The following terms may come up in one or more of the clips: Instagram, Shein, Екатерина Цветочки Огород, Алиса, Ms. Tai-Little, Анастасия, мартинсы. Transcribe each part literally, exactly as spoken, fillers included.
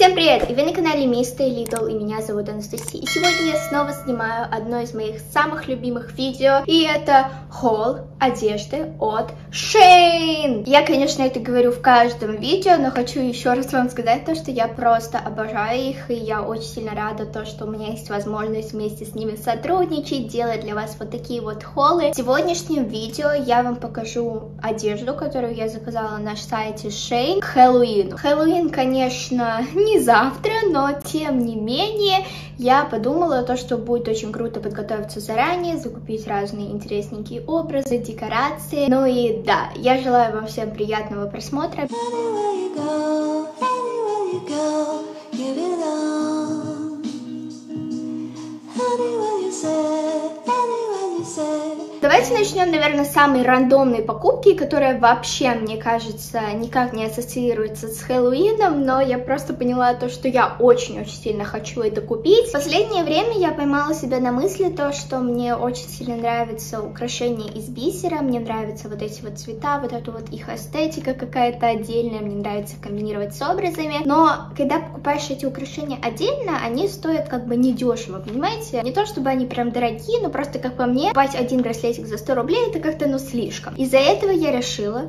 Всем привет! И вы на канале мисс Tai-Little, и меня зовут Анастасия. И сегодня я снова снимаю одно из моих самых любимых видео, и это холл одежды от Shein. Я, конечно, это говорю в каждом видео, но хочу еще раз вам сказать то, что я просто обожаю их, и я очень сильно рада то, что у меня есть возможность вместе с ними сотрудничать, делать для вас вот такие вот холлы. В сегодняшнем видео я вам покажу одежду, которую я заказала на сайте Shein к Хэллоуину. Хэллоуин, конечно, не завтра, но тем не менее я подумала то, что будет очень круто подготовиться заранее, закупить разные интересненькие образы, декорации. Ну и да, я желаю вам всем приятного просмотра. Давайте начнем, наверное, с самой рандомной покупки, которая вообще, мне кажется, никак не ассоциируется с Хэллоуином, но я просто поняла то, что я очень-очень сильно хочу это купить. В последнее время я поймала себя на мысли то, что мне очень сильно нравятся украшения из бисера, мне нравятся вот эти вот цвета, вот эта вот их эстетика какая-то отдельная, мне нравится комбинировать с образами, но когда покупаешь эти украшения отдельно, они стоят как бы недешево, понимаете? Не то, чтобы они прям дорогие, но просто, как по мне, покупать один браслет за сто рублей, это как-то, ну, слишком. Из-за этого я решила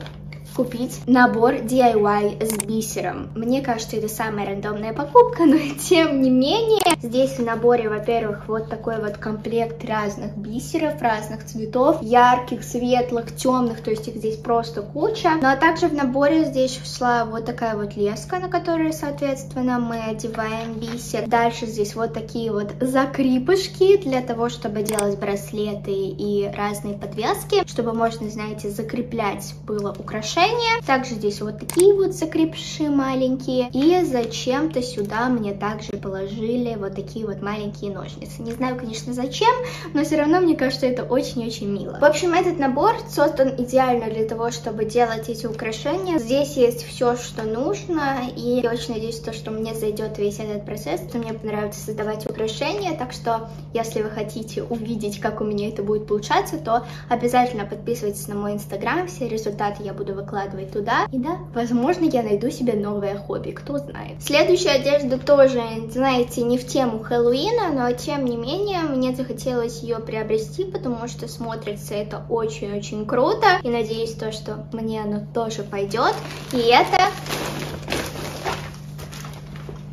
купить набор ди ай уай с бисером. Мне кажется, это самая рандомная покупка, но тем не менее. Здесь в наборе, во-первых, вот такой вот комплект разных бисеров, разных цветов, ярких, светлых, темных, то есть их здесь просто куча. Ну а также в наборе здесь шла вот такая вот леска, на которую, соответственно, мы одеваем бисер. Дальше здесь вот такие вот закрепышки для того, чтобы делать браслеты и разные подвязки, чтобы можно, знаете, закреплять было украшение. Также здесь вот такие вот закрепши маленькие. И зачем-то сюда мне также положили вот такие вот маленькие ножницы. Не знаю, конечно, зачем, но все равно мне кажется, это очень-очень мило. В общем, этот набор создан идеально для того, чтобы делать эти украшения. Здесь есть все, что нужно. И я очень надеюсь, что мне зайдет весь этот процесс, что мне понравится создавать украшения. Так что, если вы хотите увидеть, как у меня это будет получаться, то обязательно подписывайтесь на мой инстаграм. Все результаты я буду выкладывать туда. И да, возможно, я найду себе новое хобби, кто знает. Следующая одежда тоже, знаете, не в тему Хэллоуина, но тем не менее мне захотелось ее приобрести, потому что смотрится это очень-очень круто. И надеюсь то, что мне оно тоже пойдет. И это...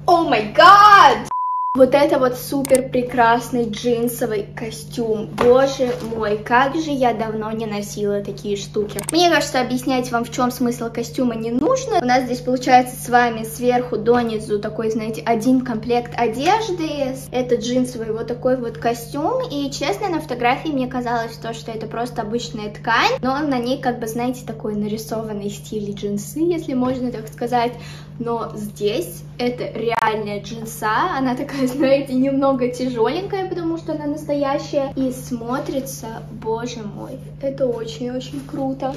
О май гад! Вот это вот супер прекрасный джинсовый костюм. Боже мой, как же я давно не носила такие штуки. Мне кажется, объяснять вам, в чем смысл костюма, не нужно. У нас здесь получается с вами сверху донизу такой, знаете, один комплект одежды. Это джинсовый вот такой вот костюм. И, честно, на фотографии мне казалось то, что это просто обычная ткань. Но на ней, как бы, знаете, такой нарисованный стиль джинсы, если можно так сказать. Но здесь это реальная джинса. Она такая, знаете, немного тяжеленькая, потому что она настоящая. И смотрится, боже мой, это очень-очень круто.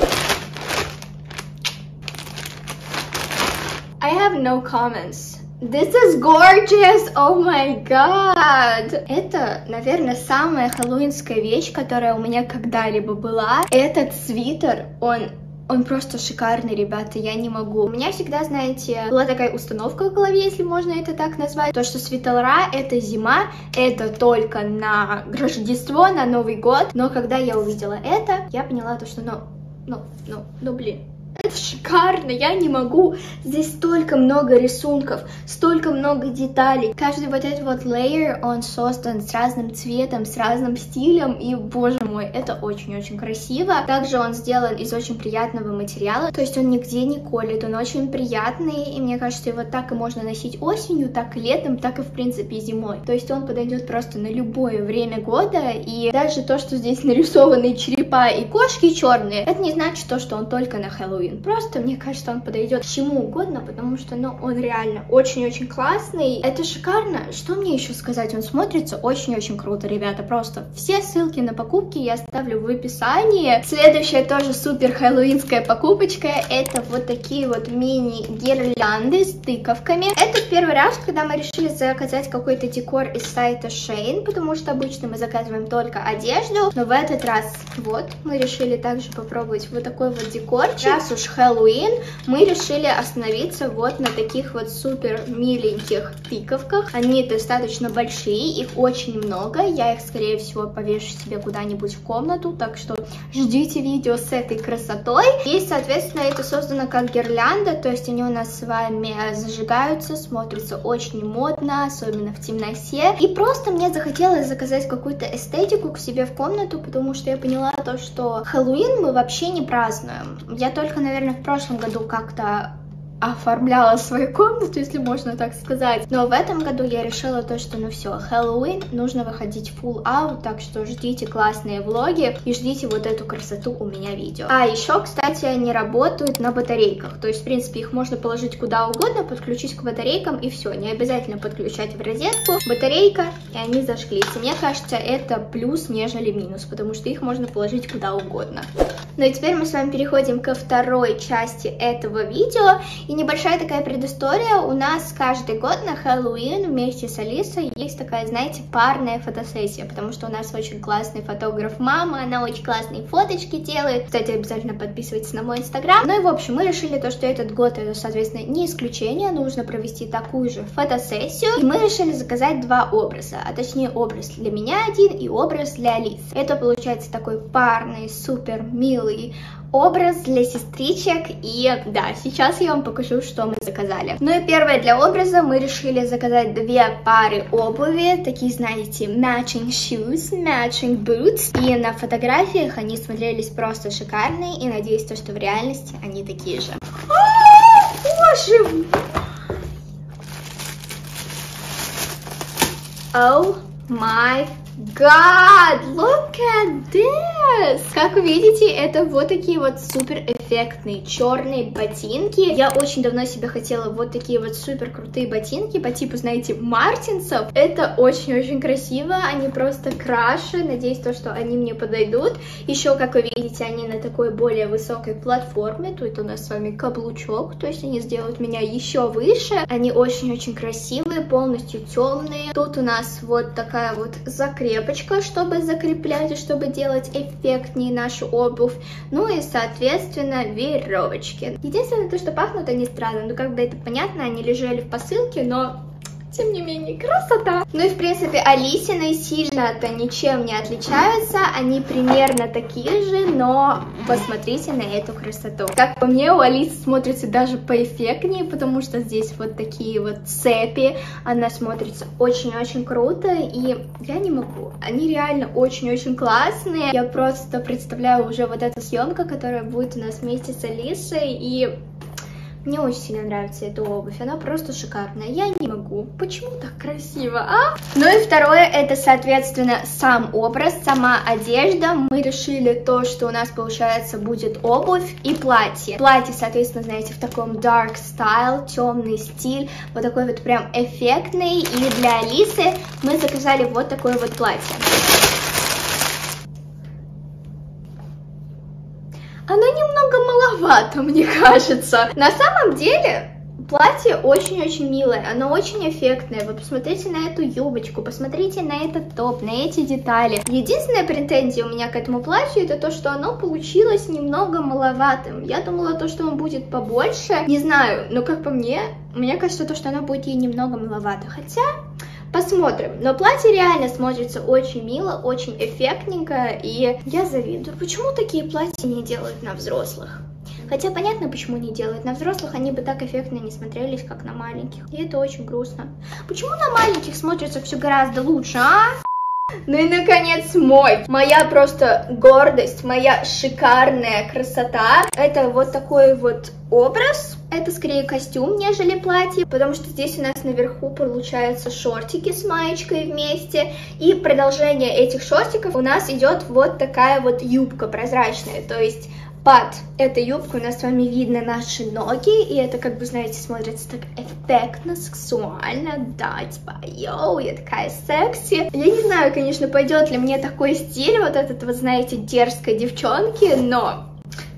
I have no comments. This is gorgeous! Oh my god! Это, наверное, самая хэллоуинская вещь, которая у меня когда-либо была. Этот свитер, он... Он просто шикарный, ребята, я не могу. У меня всегда, знаете, была такая установка в голове, если можно это так назвать, то, что свитера — это зима, это только на Рождество, на Новый год. Но когда я увидела это, я поняла то, что ну, ну, ну, ну, блин. Это шикарно, я не могу. Здесь столько много рисунков, столько много деталей. Каждый вот этот вот лейер, он создан с разным цветом, с разным стилем. И, боже мой, это очень-очень красиво. Также он сделан из очень приятного материала. То есть он нигде не колет, он очень приятный. И мне кажется, его так и можно носить осенью, так и летом, так и, в принципе, зимой. То есть он подойдет просто на любое время года. И даже то, что здесь нарисованы черепа и кошки черные, это не значит то, что он только на Хэллоуин. Просто, мне кажется, он подойдет к чему угодно, потому что, ну, он реально очень-очень классный. Это шикарно. Что мне еще сказать? Он смотрится очень-очень круто, ребята. Просто все ссылки на покупки я оставлю в описании. Следующая тоже супер хэллоуинская покупочка. Это вот такие вот мини-гирлянды с тыковками. Это первый раз, когда мы решили заказать какой-то декор из сайта Shein, потому что обычно мы заказываем только одежду. Но в этот раз вот мы решили также попробовать вот такой вот декорчик. Раз раз уж Хэллоуин, мы решили остановиться вот на таких вот супер миленьких тыковках. Они достаточно большие, их очень много. Я их, скорее всего, повешу себе куда-нибудь в комнату, так что ждите видео с этой красотой. И, соответственно, это создано как гирлянда, то есть они у нас с вами зажигаются, смотрятся очень модно, особенно в темноте. И просто мне захотелось заказать какую-то эстетику к себе в комнату, потому что я поняла то, что Хэллоуин мы вообще не празднуем. Я только, наверное, в прошлом году как-то оформляла свою комнату, если можно так сказать. Но в этом году я решила то, что ну все, Хэллоуин, нужно выходить full out, так что ждите классные влоги и ждите вот эту красоту у меня видео. А еще, кстати, они работают на батарейках, то есть, в принципе, их можно положить куда угодно, подключить к батарейкам и все, не обязательно подключать в розетку. Батарейка, и они зажглись. И мне кажется, это плюс, нежели минус, потому что их можно положить куда угодно. Ну и теперь мы с вами переходим ко второй части этого видео. И небольшая такая предыстория, у нас каждый год на Хэллоуин вместе с Алисой есть такая, знаете, парная фотосессия, потому что у нас очень классный фотограф мама, она очень классные фоточки делает, кстати, обязательно подписывайтесь на мой инстаграм. Ну и в общем, мы решили то, что этот год, это, соответственно, не исключение, нужно провести такую же фотосессию, и мы решили заказать два образа, а точнее образ для меня один и образ для Алисы. Это получается такой парный, супер милый образ для сестричек, и да, сейчас я вам покажу, что мы заказали. Ну и первое для образа мы решили заказать две пары обуви, такие, знаете, matching shoes, matching boots, и на фотографиях они смотрелись просто шикарные, и надеюсь, то, что в реальности они такие же. Боже мой! Oh my God, look at this! Как вы видите, это вот такие вот супер эффектные черные ботинки. Я очень давно себе хотела вот такие вот супер крутые ботинки по типу, знаете, мартинсов. Это очень-очень красиво, они просто краше. Надеюсь, то, что они мне подойдут. Еще, как вы видите, они на такой более высокой платформе. Тут у нас с вами каблучок, то есть они сделают меня еще выше. Они очень-очень красивые, полностью темные. Тут у нас вот такая вот закрепка, чтобы закреплять и чтобы делать эффектнее нашу обувь. Ну и, соответственно, веревочки. Единственное, то, что пахнут они странно, ну как бы это понятно, они лежали в посылке, но тем не менее, красота! Ну и, в принципе, Алисины сильно-то ничем не отличаются, они примерно такие же, но посмотрите на эту красоту. Как по мне, у Алисы смотрится даже поэффектнее, потому что здесь вот такие вот цепи, она смотрится очень-очень круто, и я не могу, они реально очень-очень классные. Я просто представляю уже вот эту съемку, которая будет у нас вместе с Алисой, и мне очень сильно нравится эта обувь, она просто шикарная, я не могу. Почему так красиво, а? Ну и второе, это, соответственно, сам образ, сама одежда. Мы решили то, что у нас, получается, будет обувь и платье. Платье, соответственно, знаете, в таком dark style, темный стиль, вот такой вот прям эффектный. И для Алисы мы заказали вот такое вот платье. Оно немного маловато, мне кажется. На самом деле, платье очень-очень милое, оно очень эффектное. Вы посмотрите на эту юбочку, посмотрите на этот топ, на эти детали. Единственная претензия у меня к этому платью, это то, что оно получилось немного маловатым. Я думала то, что он будет побольше. Не знаю, но как по мне, мне кажется то, что оно будет ей немного маловато. Хотя посмотрим, но платье реально смотрится очень мило, очень эффектненько, и я завидую. Почему такие платья не делают на взрослых? Хотя понятно, почему не делают. На взрослых они бы так эффектно не смотрелись, как на маленьких. И это очень грустно. Почему на маленьких смотрится все гораздо лучше, а? Ну и, наконец, мой. Моя просто гордость, моя шикарная красота. Это вот такой вот образ. Это скорее костюм, нежели платье, потому что здесь у нас наверху получаются шортики с маечкой вместе, и продолжение этих шортиков у нас идет вот такая вот юбка прозрачная, то есть под этой юбкой у нас с вами видно наши ноги, и это, как бы, знаете, смотрится так эффектно, сексуально, да, типа, йоу, я такая секси. Я не знаю, конечно, пойдет ли мне такой стиль, вот этот, вот, знаете, дерзкой девчонки, но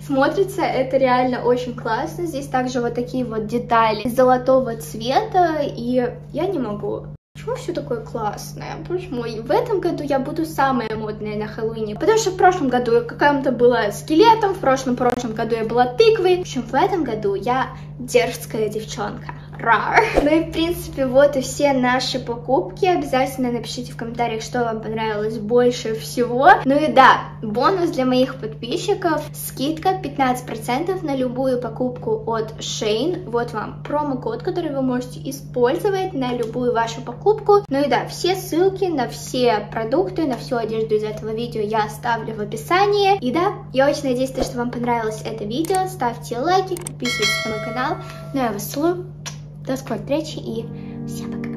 смотрится это реально очень классно. Здесь также вот такие вот детали золотого цвета, и я не могу. Почему все такое классное? Почему? И в этом году я буду самая модная на Хэллоуине. Потому что в прошлом году я какая-то была скелетом, в прошлом-прошлом году я была тыквой. В общем, в этом году я дерзкая девчонка. Рар. Ну и в принципе вот и все наши покупки. Обязательно напишите в комментариях, что вам понравилось больше всего. Ну и да, бонус для моих подписчиков. Скидка пятнадцать процентов на любую покупку от Shein. Вот вам промокод, который вы можете использовать на любую вашу покупку. Ну и да, все ссылки на все продукты, на всю одежду из этого видео я оставлю в описании. И да, я очень надеюсь, что вам понравилось это видео. Ставьте лайки, подписывайтесь на мой канал. Ну а я вас целую. До скорой встречи и всем пока!